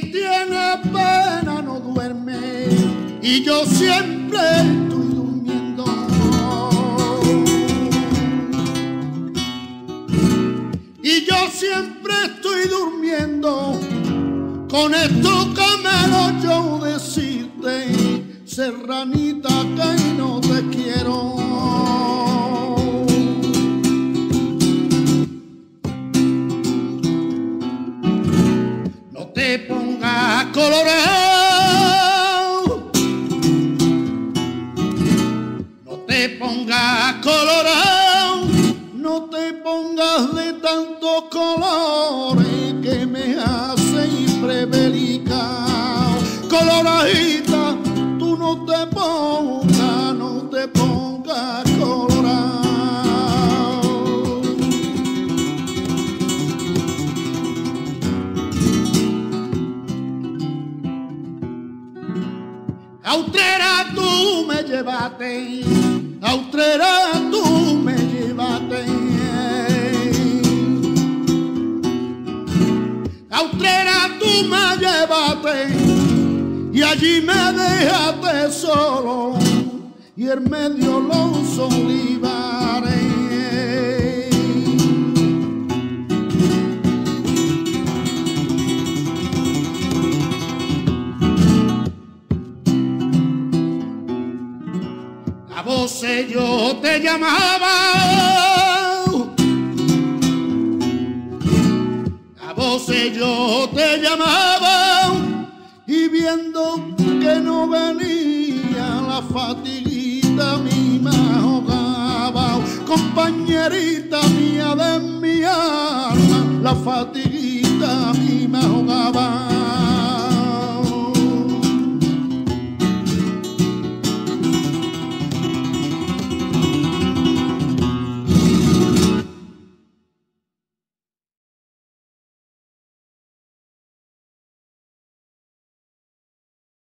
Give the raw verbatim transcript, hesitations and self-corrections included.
Quien tiene pena no duerme, y yo siempre estoy durmiendo. Y yo siempre estoy durmiendo. Con esto que me lo yo decirte, serranita, que no te quiero. No te pongas colorado, no te pongas colorado, no te pongas de tantos colores que me hacen prevelicao. Coloradita, tú no te pongas, no te pongas colorado. Autrera, tú me llevaste, Autrera, tú me llevaste, Autrera, tú me llevaste, y allí me dejaste solo, y en medio los olivares. A voces yo te llamaba, a voces yo te llamaba, y viendo que no venía la fatiguita mi me ahogaba. Compañerita mía de mi alma, la fatiguita mi me ahogaba.